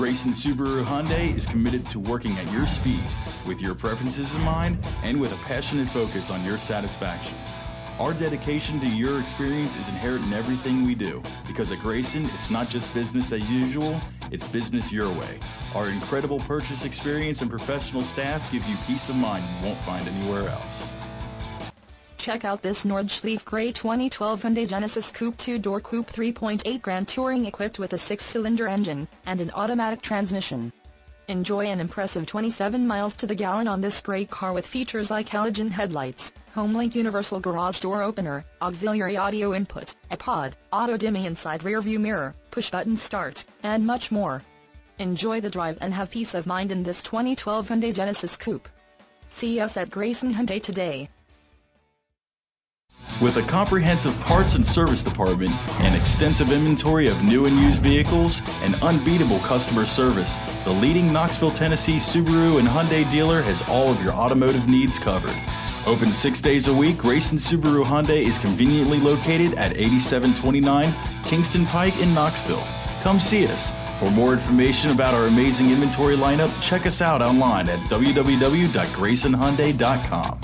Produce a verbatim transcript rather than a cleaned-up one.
Grayson Subaru Hyundai is committed to working at your speed, with your preferences in mind, and with a passionate focus on your satisfaction. Our dedication to your experience is inherent in everything we do, because at Grayson, it's not just business as usual, it's business your way. Our incredible purchase experience and professional staff give you peace of mind you won't find anywhere else. Check out this Nordschleife Grey twenty twelve Hyundai Genesis Coupe two-door Coupe three point eight Grand Touring equipped with a six-cylinder engine and an automatic transmission. Enjoy an impressive twenty-seven miles to the gallon on this grey car with features like halogen headlights, Homelink universal garage door opener, auxiliary audio input, iPod, auto-dimming inside rearview mirror, push-button start, and much more. Enjoy the drive and have peace of mind in this twenty twelve Hyundai Genesis Coupe. See us at Grayson Hyundai today. With a comprehensive parts and service department, an extensive inventory of new and used vehicles, and unbeatable customer service, the leading Knoxville, Tennessee Subaru and Hyundai dealer has all of your automotive needs covered. Open six days a week, Grayson Subaru Hyundai is conveniently located at eighty-seven twenty-nine Kingston Pike in Knoxville. Come see us. For more information about our amazing inventory lineup, check us out online at w w w dot grayson hyundai dot com.